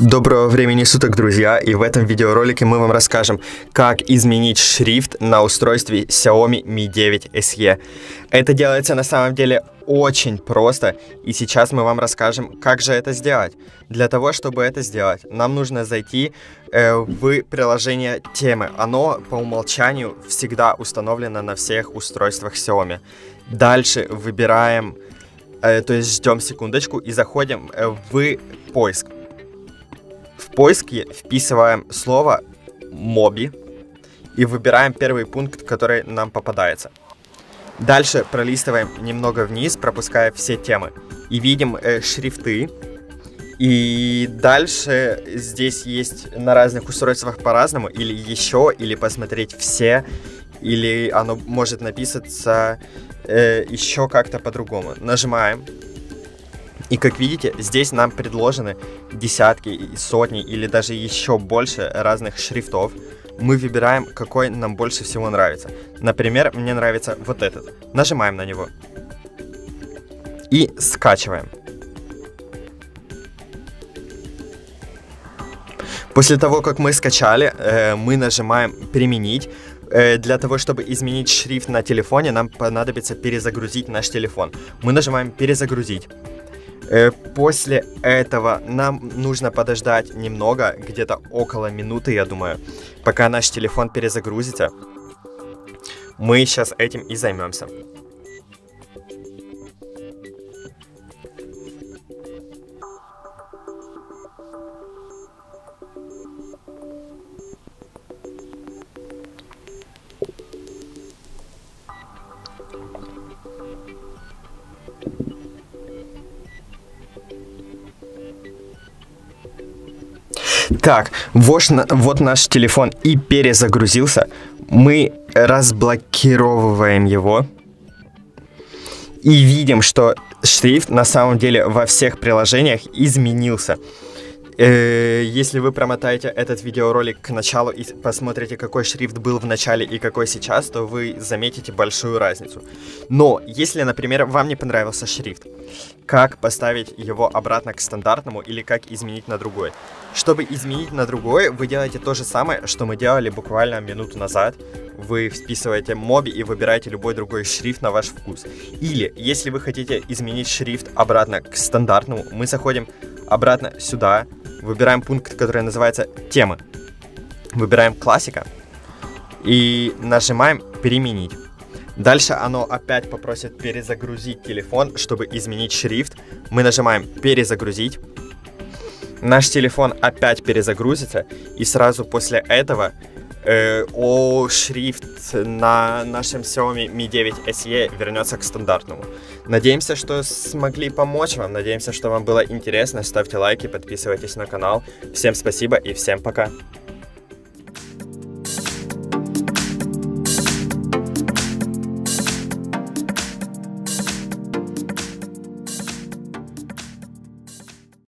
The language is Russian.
Доброго времени суток, друзья, и в этом видеоролике мы вам расскажем, как изменить шрифт на устройстве Xiaomi Mi 9 SE. Это делается на самом деле очень просто, и сейчас мы вам расскажем, как же это сделать. Для того, чтобы это сделать, нам нужно зайти в приложение темы. Оно по умолчанию всегда установлено на всех устройствах Xiaomi. Дальше выбираем, то есть ждем секундочку и заходим в поиск. В поиске вписываем слово «моби» и выбираем первый пункт, который нам попадается. Дальше пролистываем немного вниз, пропуская все темы. И видим шрифты. И дальше здесь есть на разных устройствах по-разному. Или еще, или посмотреть все, или оно может написаться еще как-то по-другому. Нажимаем. И как видите, здесь нам предложены десятки, сотни или даже еще больше разных шрифтов. Мы выбираем, какой нам больше всего нравится. Например, мне нравится вот этот. Нажимаем на него. И скачиваем. После того, как мы скачали, мы нажимаем «Применить». Для того, чтобы изменить шрифт на телефоне, нам понадобится перезагрузить наш телефон. Мы нажимаем «Перезагрузить». После этого нам нужно подождать немного, где-то около минуты, я думаю, пока наш телефон перезагрузится. Мы сейчас этим и займемся. Так, вот наш телефон и перезагрузился. Мы разблокировываем его. И видим, что шрифт на самом деле во всех приложениях изменился. Если вы промотаете этот видеоролик к началу и посмотрите, какой шрифт был в начале и какой сейчас, то вы заметите большую разницу. Но если, например, вам не понравился шрифт, как поставить его обратно к стандартному или как изменить на другой? Чтобы изменить на другой, вы делаете то же самое, что мы делали буквально минуту назад. Вы вписываете моби и выбираете любой другой шрифт на ваш вкус. Или, если вы хотите изменить шрифт обратно к стандартному, мы заходим обратно сюда. Выбираем пункт, который называется «Темы». Выбираем «Классика» и нажимаем «Переменить». Дальше оно опять попросит перезагрузить телефон, чтобы изменить шрифт. Мы нажимаем «Перезагрузить». Наш телефон опять перезагрузится, и сразу после этого шрифт на нашем Xiaomi Mi 9 SE вернется к стандартному. Надеемся, что смогли помочь вам. Надеемся, что вам было интересно. Ставьте лайки, подписывайтесь на канал. Всем спасибо и всем пока.